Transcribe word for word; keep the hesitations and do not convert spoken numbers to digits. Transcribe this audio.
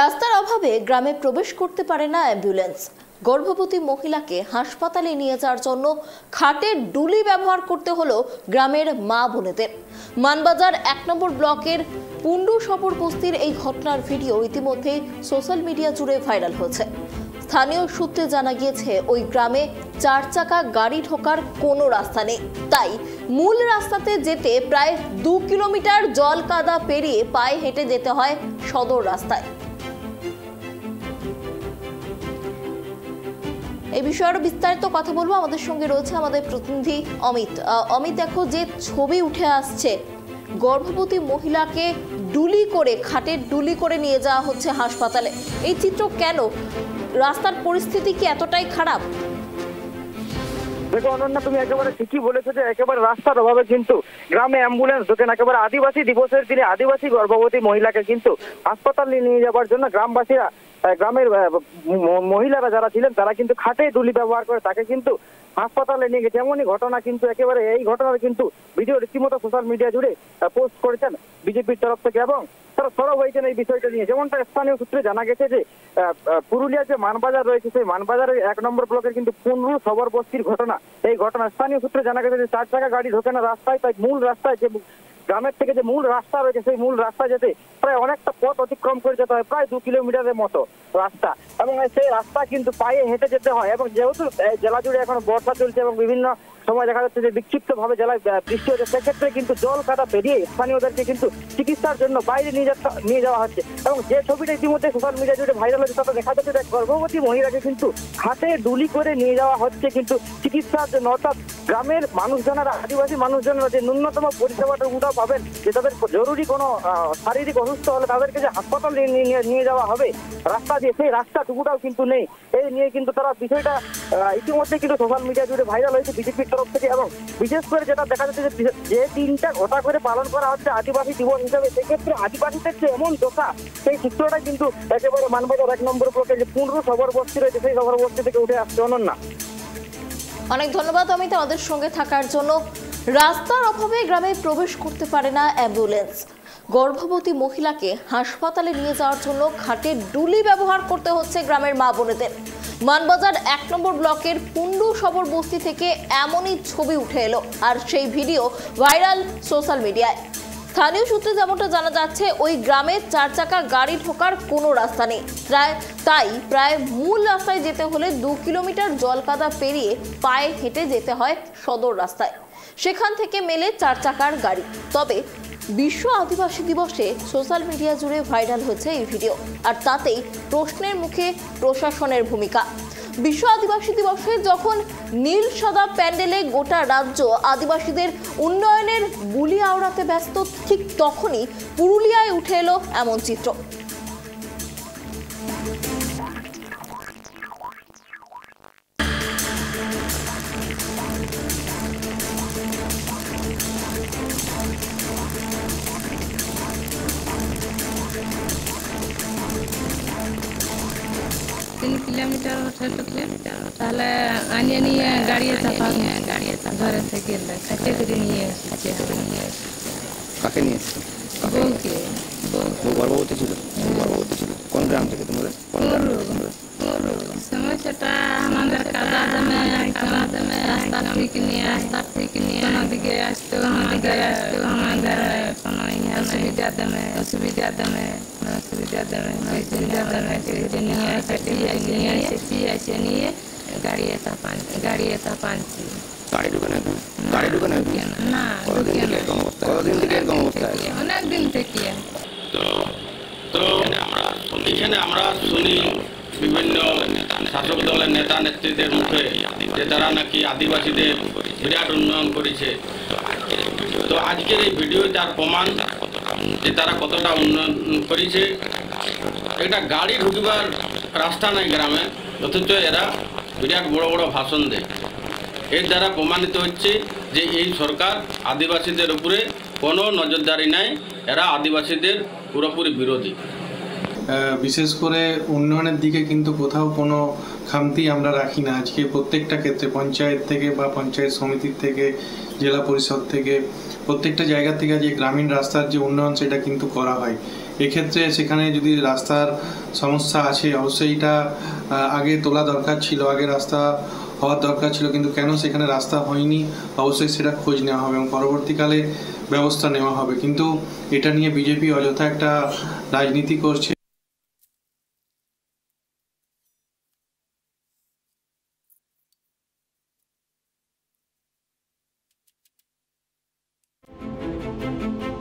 রাস্তার অভাবে গ্রামে প্রবেশ করতে পারে না অ্যাম্বুলেন্স। গর্ভবতী মহিলাকে হাসপাতালে নিয়ে যাওয়ার জন্য খাটের ডুলি ব্যবহার করতে হলো গ্রামের মা বোনেদের। মানবাজার এক নম্বর ব্লকের পুন্ডু শাবর বস্তির এই ঘটনার ভিডিও ইতিমধ্যে সোশ্যাল মিডিয়া জুড়ে ভাইরাল হয়েছে। স্থানীয় সূত্রে জানা গিয়েছে, ওই গ্রামে চার চাকা গাড়ি ঢোকার কোনো রাস্তা নেই, তাই মূল রাস্তাতে যেতে প্রায় দু কিলোমিটার জল কাদা পেরিয়ে পায়ে হেঁটে যেতে হয় সদর রাস্তায়। এই বিষয়ে বিস্তারিত কথা বলবো, আমাদের সঙ্গে রয়েছে আমাদের প্রতিনিধি অমিত। অমিত, দেখো যে ছবি উঠে আসছে, গর্ভবতী মহিলাকে ডুলি করে, খাটের ডুলি করে নিয়ে যাওয়া হচ্ছে হাসপাতালে। এই চিত্র কেন? রাস্তার পরিস্থিতি কি এতটাই খারাপ? দেখো অনন্যা, তুমি একেবারে ঠিকই বলেছো যে একেবারে রাস্তার অভাবে কিন্তু গ্রামে অ্যাম্বুলেন্স ঢোকে না। একেবারে আদিবাসী দিবসের দিনে আদিবাসী গর্ভবতী মহিলাকে কিন্তু হাসপাতালে নিয়ে যাওয়ার জন্য গ্রামবাসীরা, গ্রামের মহিলারা যারা ছিলেন তারা কিন্তু খাটে ডুলি ব্যবহার করে তাকে কিন্তু হাসপাতালে নিয়ে গেছে। এমনই ঘটনা কিন্তু একেবারে, এই ঘটনার কিন্তু ভিডিও রীতিমতো সোশ্যাল মিডিয়া জুড়ে পোস্ট করেছেন বিজেপির তরফ থেকে এবং তারা সরব হয়েছেন এই বিষয়টা নিয়ে। যেমনটা স্থানীয় সূত্রে জানা গেছে যে পুরুলিয়ার যে মানবাজার রয়েছে সেই মানবাজারের এক নম্বর ব্লকের কিন্তু পুন্ডু শাবর বস্তির ঘটনা। এই ঘটনা স্থানীয় সূত্রে জানা গেছে যে চার চাকা গাড়ি ঢোকে না রাস্তায়, তাই মূল রাস্তায় যে গ্রামের থেকে যে মূল রাস্তা রয়েছে সেই মূল রাস্তা যেতে প্রায় অনেকটা পথ অতিক্রম করে যেতে হয়, প্রায় দু কিলোমিটারের মতো রাস্তা, এবং সেই রাস্তা কিন্তু পায়ে হেঁটে যেতে হয়। এবং যেহেতু জেলা জুড়ে এখন বর্ষা চলছে এবং বিভিন্ন সময় দেখা যাচ্ছে যে বিক্ষিপ্ত ভাবে জেলায় বৃষ্টি হচ্ছে, সেক্ষেত্রে কিন্তু জল কাদা পেরিয়ে স্থানীয়দেরকে কিন্তু চিকিৎসার জন্য বাইরে নিয়ে যাওয়া হচ্ছে। এবং যে ছবিটা ইতিমধ্যে সোশ্যাল মিডিয়া জুড়ে ভাইরাল হচ্ছে তাতে দেখা যাচ্ছে যে গর্ভবতী মহিলাকে কিন্তু হাতে ডুলি করে নিয়ে যাওয়া হচ্ছে কিন্তু চিকিৎসার জন্য। অর্থাৎ গ্রামের মানুষজনেরা, আদিবাসী মানুষজনেরা যে ন্যূনতম পরিষেবাটা উঠাও পাবেন, যে তাদের জরুরি কোনো শারীরিক অসুস্থ হলে তাদেরকে যে হাসপাতাল নিয়ে যাওয়া হবে রাস্তা দিয়ে, সেই রাস্তাটুকুটাও কিন্তু নেই। এই নিয়ে কিন্তু তারা বিষয়টা ইতিমধ্যে কিন্তু সোশ্যাল মিডিয়া জুড়ে ভাইরাল হয়েছে বিজেপির তরফ থেকে। এবং বিশেষ করে যেটা দেখা যাচ্ছে যে তিনটা ঘটা করে পালন করা হচ্ছে আদিবাসী দিবস হিসাবে, সেক্ষেত্রে আদিবাসীদের যে এমন দশা, সেই চিত্রটা কিন্তু একেবারে মানবাজার এক নম্বর ব্লকে যে পুন্ডু শাবর বস্তি রয়েছে সেই শাবর বস্তি থেকে উঠে আসছে। অনন্যা, অনেক ধন্যবাদ অমিত আমাদের সঙ্গে থাকার জন্য। রাস্তার অভাবে গ্রামে প্রবেশ করতে পারে না অ্যাম্বুলেন্স, গর্ভবতী মহিলাকে হাসপাতালে নিয়ে যাওয়ার জন্য খাটে ডুলি ব্যবহার করতে হচ্ছে গ্রামের মা বোনেদের। মানবাজার এক নম্বর ব্লকের পুন্ডু শাবর বস্তি থেকে এমনই ছবি উঠে এলো, আর সেই ভিডিও ভাইরাল সোশ্যাল মিডিয়ায়। স্থানীয় সূত্রে যেমনটা জানা যাচ্ছে, ওই গ্রামে চার চাকা গাড়ি ঢোকার কোনো রাস্তা নেই, তাই প্রায় মূল রাস্তায় যেতে হলে দু কিলোমিটার জলকাদা পেরিয়ে পায়ে হেঁটে যেতে হয় সদর রাস্তায়, সেখান থেকে মেলে চার চাকার গাড়ি। তবে বিশ্ব আদিবাসী দিবসে সোশ্যাল মিডিয়া জুড়ে ভাইরাল হয়েছে এই ভিডিও, আর তাতেই প্রশ্নের মুখে প্রশাসনের ভূমিকা। বিশ্ব আদিবাসী দিবসে যখন নীল সাদা প্যান্ডেলে গোটা রাজ্য আদিবাসীদের উন্নয়নের বুলি আওড়াতে ব্যস্ত, ঠিক তখনই পুরুলিয়ায় উঠে এলো এমন চিত্র। তিন কিলোমিটার ওঠে তো কিলোমিটার তাহলে আনিয়ে নিয়ে গাড়িয়ে চাপা নিয়ে গাড়িয়ে চাপা ঘরে থেকে কাছে করে নিয়ে এসে কাছে করে নিয়ে এসে কাকে নিয়ে এসে বউকে বউ গর্ভবতী ছিল গর্ভবতী ছিল কোন গ্রাম থেকে তোমরা কোন গ্রাম সমস্যাটা আমাদের কাদা জমে কাদা জমে রাস্তা থেকে নিয়ে রাস্তা থেকে নিয়ে আমাদেরকে আসতে আমাদের আসতে আমাদের কোনো অসুবিধা দেবে অসুবিধা দেবে অসুবিধা দেবে অসুবিধা দেবে সেটা নিয়ে সেটি নিয়ে সেটি আছে নিয়ে গাড়ি এটা পান গাড়ি এটা পানছি গাড়ি ঢুকানো গাড়ি ঢুকানো না কতদিন থেকে এরকম অবস্থা আছে অনেক দিন থেকে। তো তো আমরা এখানে আমরা শুনি বিভিন্ন শাসক দলের নেতা নেত্রীদের মুখে যে তারা নাকি আদিবাসীদের বিরাট উন্নয়ন করেছে। তো আজকের এই ভিডিও তার প্রমাণ যে তারা কতটা উন্নয়ন করেছে। একটা গাড়ি ঢুকবার রাস্তা নাই গ্রামে, অথচ এরা বিরাট বড় বড় ভাষণ দেয়। এর দ্বারা প্রমাণিত হচ্ছে যে এই সরকার আদিবাসীদের উপরে কোনো নজরদারি নাই, এরা আদিবাসীদের পুরোপুরি বিরোধী। বিশেষ করে উন্নয়নের দিকে কিন্তু কোথাও কোনো খামতি আমরা রাখি না। আজকে প্রত্যেকটা ক্ষেত্রে পঞ্চায়েত থেকে বা পঞ্চায়েত সমিতির থেকে জেলা পরিষদ থেকে প্রত্যেকটা জায়গা থেকে যে গ্রামীণ রাস্তার যে উন্নয়ন সেটা কিন্তু করা হয়। এক্ষেত্রে সেখানে যদি রাস্তার সমস্যা আছে অবশ্যইটা আগে তোলা দরকার ছিল, আগে রাস্তা হওয়ার দরকার ছিল, কিন্তু কেন সেখানে রাস্তা হয়নি অবশ্যই সেটা খোঁজ নেওয়া হবে এবং পরবর্তীকালে ব্যবস্থা নেওয়া হবে। কিন্তু এটা নিয়ে বিজেপি অযথা একটা রাজনীতি করছে। Thank you.